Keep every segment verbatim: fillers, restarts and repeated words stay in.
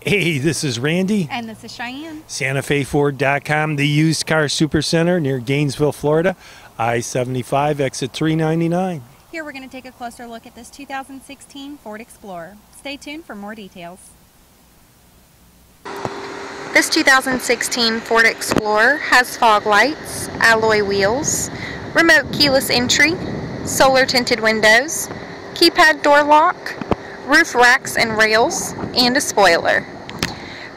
Hey, this is Randy. And this is Cheyenne. Santa Fe Ford dot com, the used car supercenter near Gainesville, Florida, I seventy-five, exit three ninety-nine. Here we're going to take a closer look at this two thousand sixteen Ford Explorer. Stay tuned for more details. This two thousand sixteen Ford Explorer has fog lights, alloy wheels, remote keyless entry, solar tinted windows, keypad door lock, roof racks and rails, and a spoiler.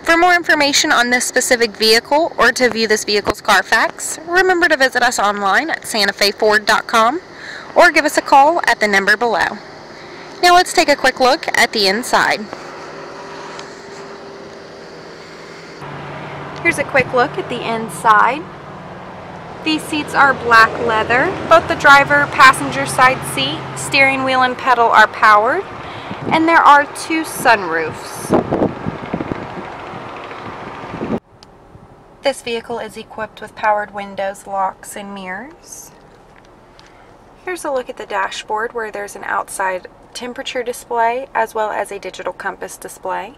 For more information on this specific vehicle or to view this vehicle's Carfax, remember to visit us online at Santa Fe Ford dot com or give us a call at the number below. Now let's take a quick look at the inside. Here's a quick look at the inside. These seats are black leather. Both the driver, passenger side seat, steering wheel and pedal are powered. And there are two sunroofs. This vehicle is equipped with powered windows, locks, and mirrors. Here's a look at the dashboard where there's an outside temperature display as well as a digital compass display.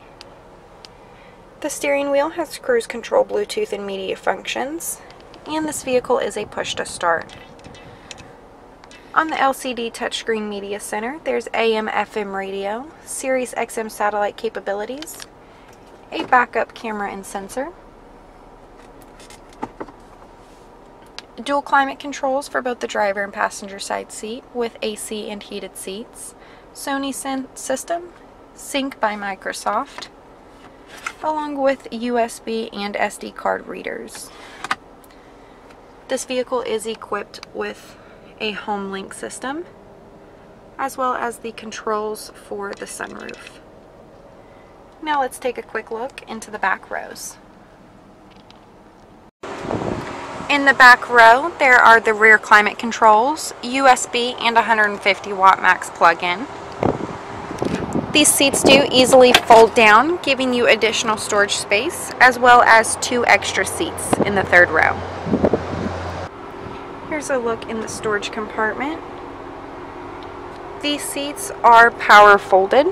The steering wheel has cruise control, Bluetooth, and media functions. And this vehicle is a push to start. On the L C D touchscreen media center, there's A M F M radio, Sirius X M satellite capabilities, a backup camera and sensor, dual climate controls for both the driver and passenger side seat with A C and heated seats, Sony system, Sync by Microsoft, along with U S B and S D card readers. This vehicle is equipped with a home link system as well as the controls for the sunroof. Now let's take a quick look into the back rows. In the back row there are the rear climate controls, U S B, and one hundred fifty watt max plug-in. These seats do easily fold down, giving you additional storage space as well as two extra seats in the third row. Here's a look in the storage compartment. These seats are power folded.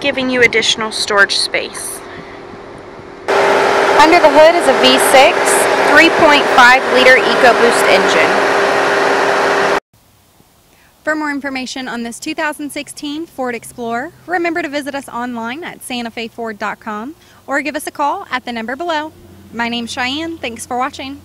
Giving you additional storage space. Under the hood is a V six. three point five liter EcoBoost engine. For more information on this two thousand sixteen Ford Explorer, remember to visit us online at Santa Fe Ford dot com or give us a call at the number below. My name's Cheyenne. Thanks for watching.